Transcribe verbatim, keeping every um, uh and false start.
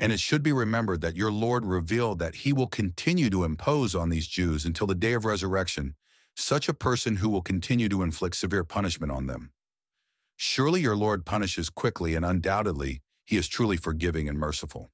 And it should be remembered that your Lord revealed that he will continue to impose on these Jews until the day of resurrection such a person who will continue to inflict severe punishment on them. Surely your Lord punishes quickly, and undoubtedly he is truly forgiving and merciful.